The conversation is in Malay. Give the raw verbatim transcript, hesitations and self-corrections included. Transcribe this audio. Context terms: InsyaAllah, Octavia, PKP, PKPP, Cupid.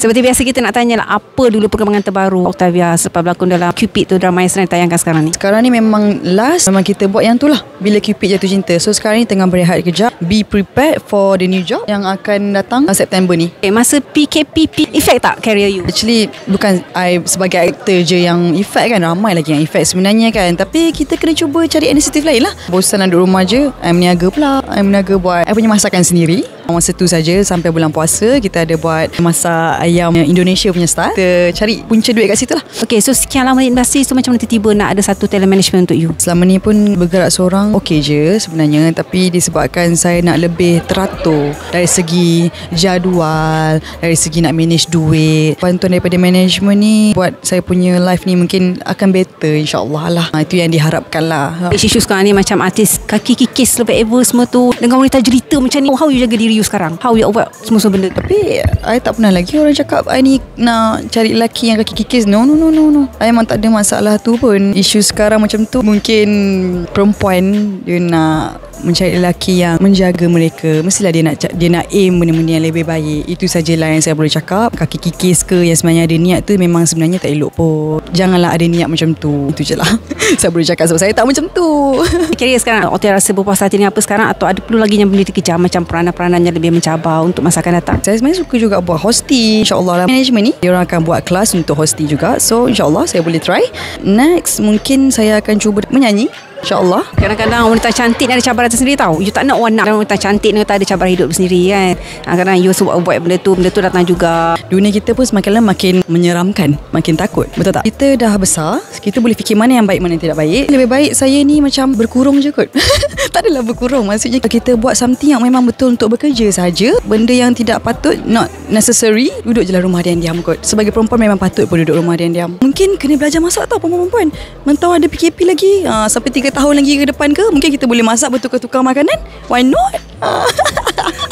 Seperti biasa kita nak tanyalah, apa dulu perkembangan terbaru Octavia selepas berlakon dalam Cupid tu, drama yang sedang ditayangkan sekarang ni? Sekarang ni memang last, memang kita buat yang tu lah, Bila Cupid Jatuh Cinta. So sekarang ni tengah berehat kejap, be prepared for the new job yang akan datang September ni. Okay, masa P K P P effect tak career you? Actually bukan I sebagai actor je yang effect kan, ramai lagi yang effect sebenarnya kan, tapi kita kena cuba cari inisiatif lain lah. Bosan duduk rumah je, I meniaga pula, I meniaga buat I punya masakan sendiri. Masa tu saja sampai bulan puasa kita ada buat masak ayam Indonesia punya style. Kita cari punca duit kat situ lah. Okay, so sekian lama industri tu, macam mana tiba-tiba nak ada satu talent management untuk you? Selama ni pun bergerak seorang okay je sebenarnya, tapi disebabkan saya nak lebih teratur dari segi jadual, dari segi nak manage duit. Bantuan daripada management ni buat saya punya life ni mungkin akan better, insyaAllah lah. Itu yang diharapkan lah. Isu sekarang ni macam artis kaki kikis lepas ever semua tu, dengan wanita jelita macam ni, how you jaga diri you sekarang? How you buat semua-semua benda? Tapi I tak pernah lagi orang cakap I ni nak cari lelaki yang kaki kikis. No no no no no. I memang tak ada masalah tu pun. Isu sekarang macam tu, mungkin perempuan dia nak mencari lelaki yang menjaga mereka, mestilah dia nak dia nak aim benda-benda yang lebih baik. Itu sajalah yang saya boleh cakap. Kaki kikis ke yang sebenarnya ada niat tu, memang sebenarnya tak elok pun. Janganlah ada niat macam tu. Itu je lah saya boleh cakap sebab saya tak macam tu. Kira sekarang Octavia rasa berpuas hati dengan apa sekarang, atau ada perlu lagi yang boleh dikejar, macam peranan-peranan yang lebih mencabar untuk masa akan datang? Saya sebenarnya suka juga buat hosting. InsyaAllah lah management ni dia orang akan buat kelas untuk hosting juga, so insyaAllah saya boleh try. Next mungkin saya akan cuba menyanyi, InsyaAllah. Kadang-kadang wanita cantik ni ada cabaran tersendiri tau. You tak nak warna wanita cantik ni tak ada cabaran hidup sendiri kan. Kadang-kadang you sebab buat benda tu, benda tu datang juga. Dunia kita pun semakin lama makin menyeramkan, makin takut, betul tak? Kita dah besar, kita boleh fikir mana yang baik, mana yang tidak baik. Lebih baik saya ni macam berkurung je kot. Tak adalah berkurung, maksudnya kita buat something yang memang betul untuk bekerja saja. Benda yang tidak patut, not necessary, duduk je lah rumah diam-diam kot. Sebagai perempuan memang patut pun duduk rumah diam-diam. Mungkin kena belajar masak tau perempuan-perempuan. Mentau ada P K P lagi ha, sampai tiga tahun lagi ke depan ke, mungkin kita boleh masak bertukar-tukar makanan. Why not?